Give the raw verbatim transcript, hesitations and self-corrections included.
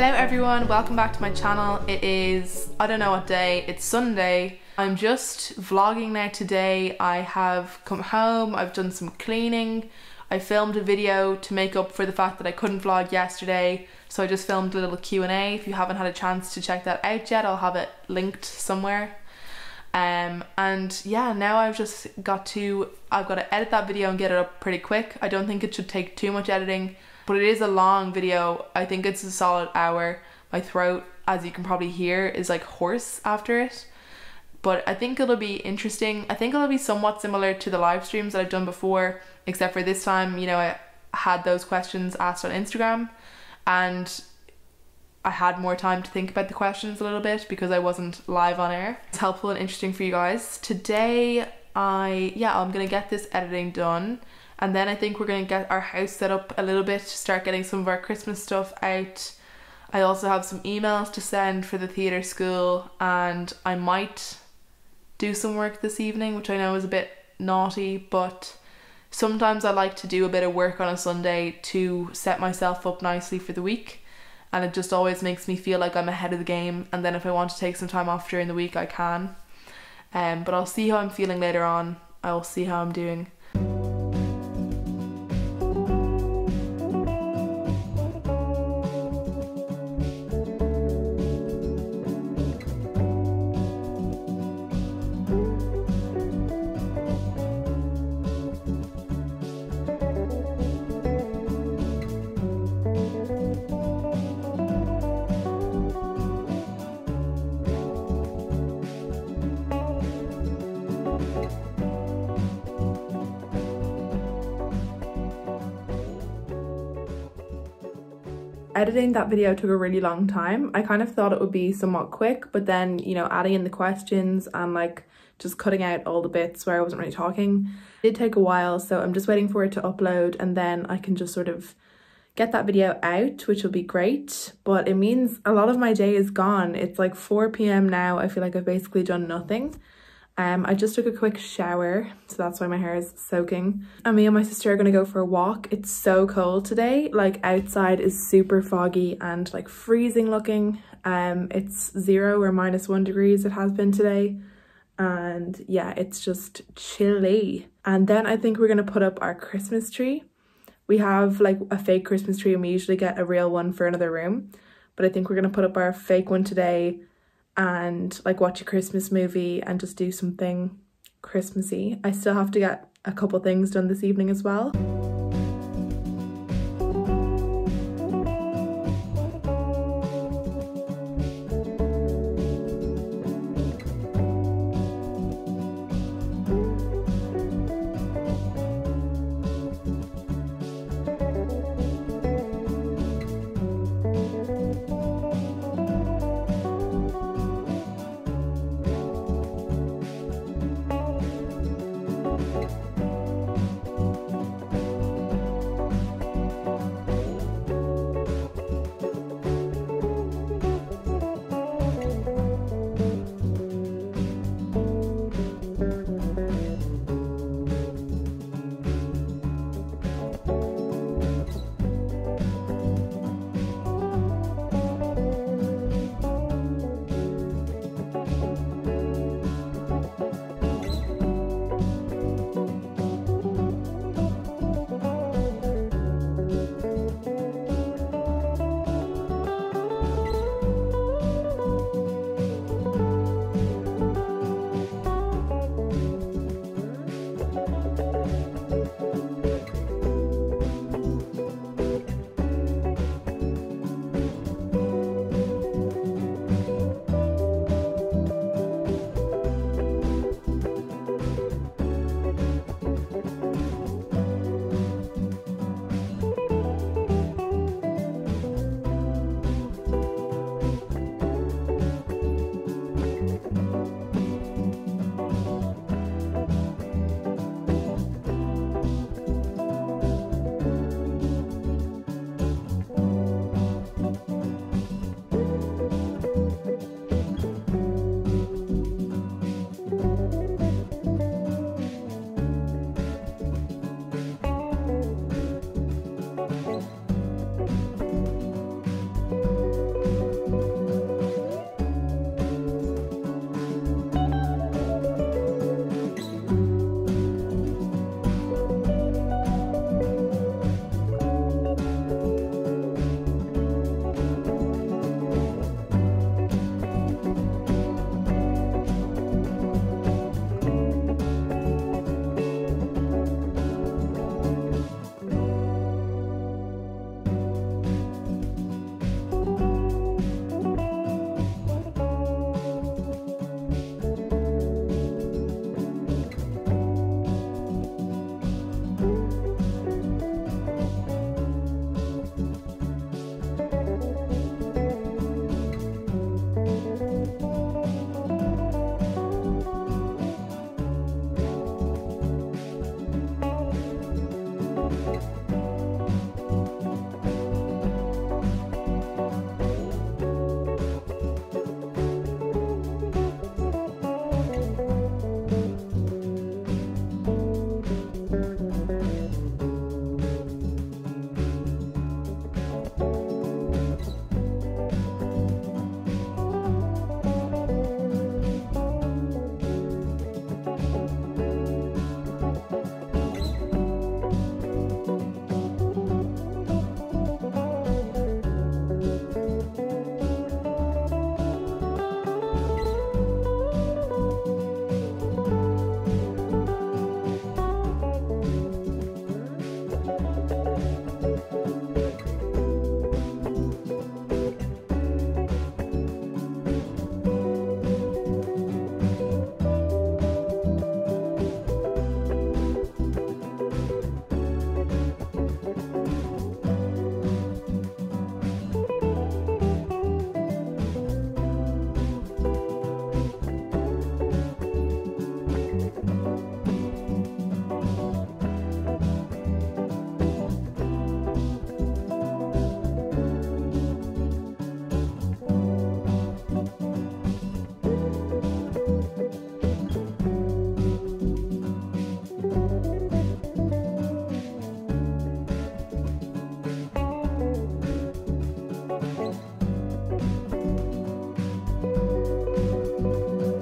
Hello everyone, welcome back to my channel. It is, I don't know what day, it's Sunday. I'm just vlogging now today. I have come home, I've done some cleaning. I filmed a video to make up for the fact that I couldn't vlog yesterday. So I just filmed a little Q and A. If you haven't had a chance to check that out yet, I'll have it linked somewhere. Um, and yeah, now I've just got to, I've got to edit that video and get it up pretty quick. I don't think it should take too much editing. But it is a long video. I think it's a solid hour. My throat, as you can probably hear, is like hoarse after it. But I think it'll be interesting. I think it'll be somewhat similar to the live streams that I've done before, except for this time, you know, I had those questions asked on Instagram and I had more time to think about the questions a little bit because I wasn't live on air. It's helpful and interesting for you guys. Today, I, yeah, I'm gonna get this editing done. And then I think we're going to get our house set up a little bit, start getting some of our Christmas stuff out. I also have some emails to send for the theatre school, and I might do some work this evening, which I know is a bit naughty, but sometimes I like to do a bit of work on a Sunday to set myself up nicely for the week, and it just always makes me feel like I'm ahead of the game, and then if I want to take some time off during the week, I can. Um, but I'll see how I'm feeling later on. I'll see how I'm doing. Editing that video took a really long time. I kind of thought it would be somewhat quick, but then, you know, adding in the questions and like just cutting out all the bits where I wasn't really talking, it did take a while. So I'm just waiting for it to upload and then I can just sort of get that video out, which will be great. But it means a lot of my day is gone. It's like four p m now. I feel like I've basically done nothing. Um, I just took a quick shower, so that's why my hair is soaking. And me and my sister are gonna go for a walk. It's so cold today. Like, outside is super foggy and like freezing looking. Um, it's zero or minus one degrees it has been today. And yeah, it's just chilly. And then I think we're gonna put up our Christmas tree. We have like a fake Christmas tree and we usually get a real one for another room. But I think we're gonna put up our fake one today and like watch a Christmas movie and just do something Christmassy. I still have to get a couple things done this evening as well.